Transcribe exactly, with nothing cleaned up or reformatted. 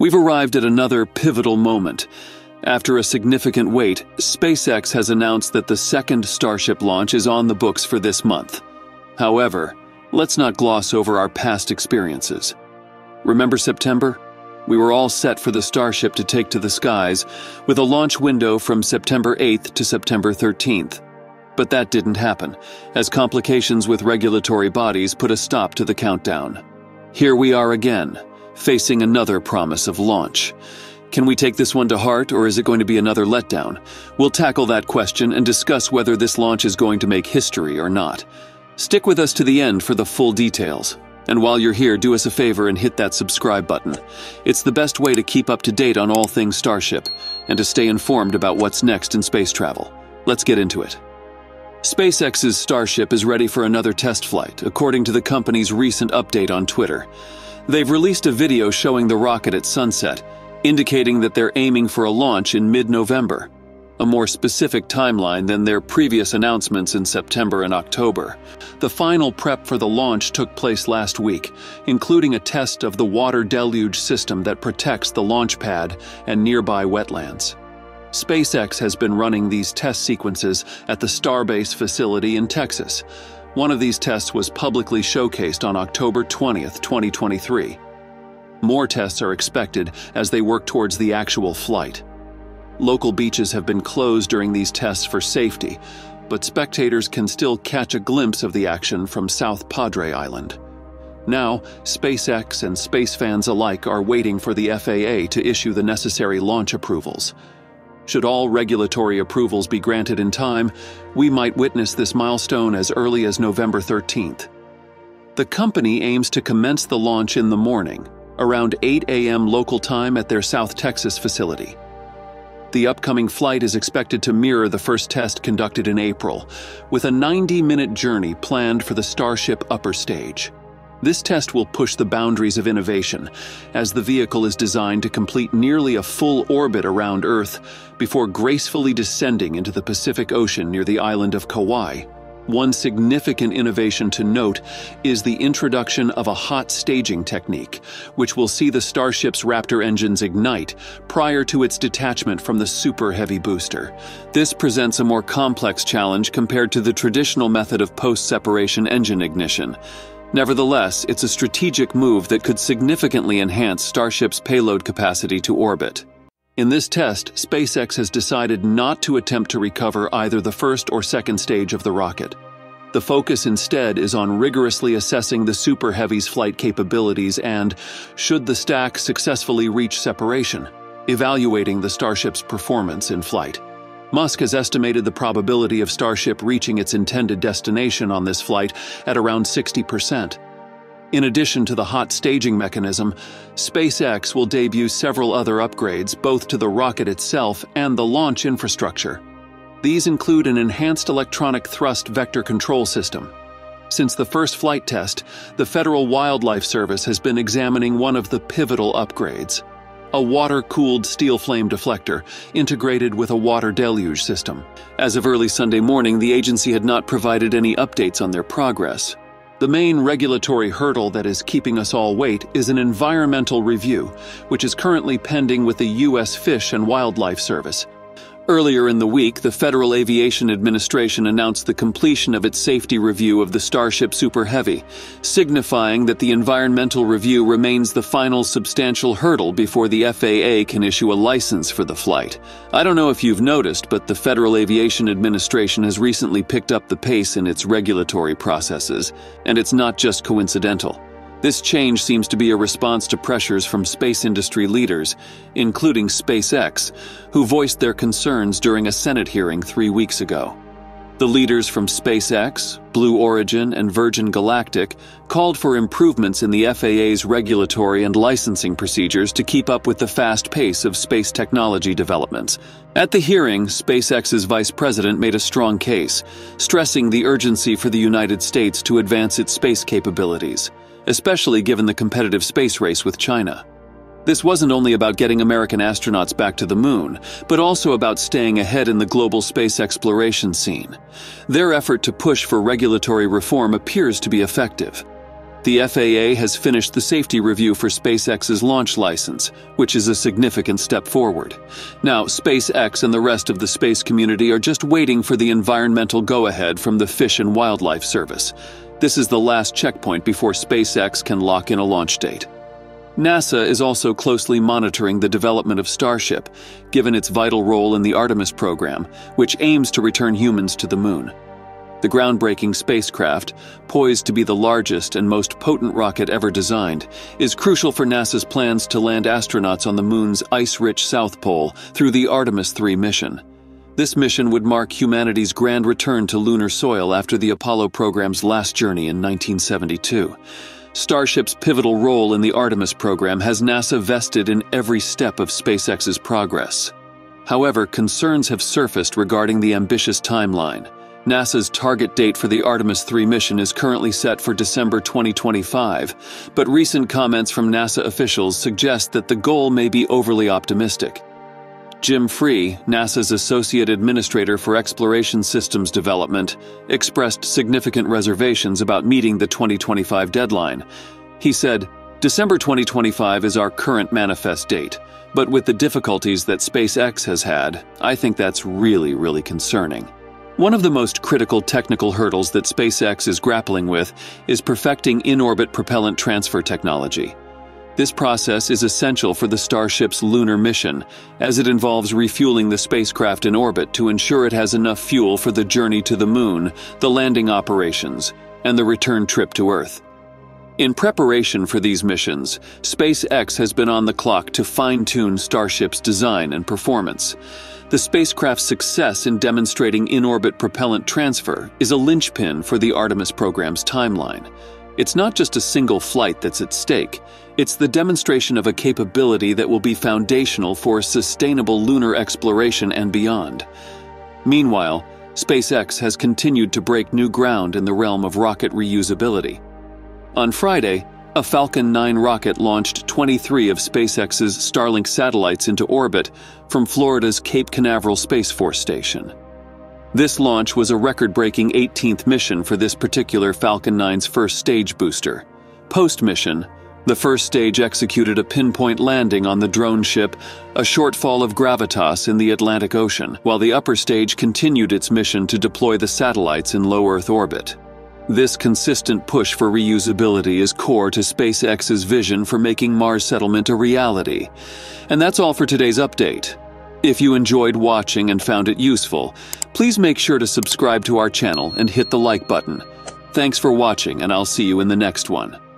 We've arrived at another pivotal moment. After a significant wait, SpaceX has announced that the second Starship launch is on the books for this month. However, let's not gloss over our past experiences. Remember September? We were all set for the Starship to take to the skies, with a launch window from September eighth to September thirteenth. But that didn't happen, as complications with regulatory bodies put a stop to the countdown. Here we are again, facing another promise of launch. Can we take this one to heart, or is it going to be another letdown? We'll tackle that question and discuss whether this launch is going to make history or not. Stick with us to the end for the full details. And while you're here, do us a favor and hit that subscribe button. It's the best way to keep up to date on all things Starship and to stay informed about what's next in space travel. Let's get into it. SpaceX's Starship is ready for another test flight, according to the company's recent update on Twitter. They've released a video showing the rocket at sunset, indicating that they're aiming for a launch in mid-November, a more specific timeline than their previous announcements in September and October. The final prep for the launch took place last week, including a test of the water deluge system that protects the launch pad and nearby wetlands. SpaceX has been running these test sequences at the Starbase facility in Texas. One of these tests was publicly showcased on October twentieth, twenty twenty-three. More tests are expected as they work towards the actual flight. Local beaches have been closed during these tests for safety, but spectators can still catch a glimpse of the action from South Padre Island. Now, SpaceX and space fans alike are waiting for the F A A to issue the necessary launch approvals. Should all regulatory approvals be granted in time, we might witness this milestone as early as November thirteenth. The company aims to commence the launch in the morning, around eight A M local time at their South Texas facility. The upcoming flight is expected to mirror the first test conducted in April, with a ninety-minute journey planned for the Starship upper stage. This test will push the boundaries of innovation, as the vehicle is designed to complete nearly a full orbit around Earth before gracefully descending into the Pacific Ocean near the island of Kauai. One significant innovation to note is the introduction of a hot staging technique, which will see the Starship's Raptor engines ignite prior to its detachment from the Super Heavy booster. This presents a more complex challenge compared to the traditional method of post-separation engine ignition. Nevertheless, it's a strategic move that could significantly enhance Starship's payload capacity to orbit. In this test, SpaceX has decided not to attempt to recover either the first or second stage of the rocket. The focus instead is on rigorously assessing the Super Heavy's flight capabilities and, should the stack successfully reach separation, evaluating the Starship's performance in flight. Musk has estimated the probability of Starship reaching its intended destination on this flight at around sixty percent. In addition to the hot staging mechanism, SpaceX will debut several other upgrades both to the rocket itself and the launch infrastructure. These include an enhanced electronic thrust vector control system. Since the first flight test, the Federal Wildlife Service has been examining one of the pivotal upgrades, a water-cooled steel flame deflector integrated with a water deluge system. As of early Sunday morning, the agency had not provided any updates on their progress. The main regulatory hurdle that is keeping us all wait is an environmental review, which is currently pending with the U S Fish and Wildlife Service. Earlier in the week, the Federal Aviation Administration announced the completion of its safety review of the Starship Super Heavy, signifying that the environmental review remains the final substantial hurdle before the F A A can issue a license for the flight. I don't know if you've noticed, but the Federal Aviation Administration has recently picked up the pace in its regulatory processes, and it's not just coincidental. This change seems to be a response to pressures from space industry leaders, including SpaceX, who voiced their concerns during a Senate hearing three weeks ago. The leaders from SpaceX, Blue Origin, and Virgin Galactic called for improvements in the F A A's regulatory and licensing procedures to keep up with the fast pace of space technology developments. At the hearing, SpaceX's vice president made a strong case, stressing the urgency for the United States to advance its space capabilities, especially given the competitive space race with China. This wasn't only about getting American astronauts back to the moon, but also about staying ahead in the global space exploration scene. Their effort to push for regulatory reform appears to be effective. The F A A has finished the safety review for SpaceX's launch license, which is a significant step forward. Now, SpaceX and the rest of the space community are just waiting for the environmental go-ahead from the Fish and Wildlife Service. This is the last checkpoint before SpaceX can lock in a launch date. NASA is also closely monitoring the development of Starship, given its vital role in the Artemis program, which aims to return humans to the moon. The groundbreaking spacecraft, poised to be the largest and most potent rocket ever designed, is crucial for NASA's plans to land astronauts on the moon's ice-rich South Pole through the Artemis three mission. This mission would mark humanity's grand return to lunar soil after the Apollo program's last journey in nineteen seventy-two. Starship's pivotal role in the Artemis program has NASA vested in every step of SpaceX's progress. However, concerns have surfaced regarding the ambitious timeline. NASA's target date for the Artemis three mission is currently set for December twenty twenty-five, but recent comments from NASA officials suggest that the goal may be overly optimistic. Jim Free, NASA's Associate Administrator for Exploration Systems Development, expressed significant reservations about meeting the twenty twenty-five deadline. He said, December twenty twenty-five is our current manifest date, but with the difficulties that SpaceX has had, I think that's really, really concerning. One of the most critical technical hurdles that SpaceX is grappling with is perfecting in-orbit propellant transfer technology. This process is essential for the Starship's lunar mission, as it involves refueling the spacecraft in orbit to ensure it has enough fuel for the journey to the moon, the landing operations, and the return trip to Earth. In preparation for these missions, SpaceX has been on the clock to fine-tune Starship's design and performance. The spacecraft's success in demonstrating in-orbit propellant transfer is a linchpin for the Artemis program's timeline. It's not just a single flight that's at stake, it's the demonstration of a capability that will be foundational for sustainable lunar exploration and beyond. Meanwhile, SpaceX has continued to break new ground in the realm of rocket reusability. On Friday, a Falcon nine rocket launched twenty-three of SpaceX's Starlink satellites into orbit from Florida's Cape Canaveral Space Force Station. This launch was a record-breaking eighteenth mission for this particular Falcon nine's first stage booster. Post-mission, the first stage executed a pinpoint landing on the drone ship, a shortfall of gravitas in the Atlantic Ocean, while the upper stage continued its mission to deploy the satellites in low Earth orbit. This consistent push for reusability is core to SpaceX's vision for making Mars settlement a reality. And that's all for today's update. If you enjoyed watching and found it useful, please make sure to subscribe to our channel and hit the like button. Thanks for watching, and I'll see you in the next one.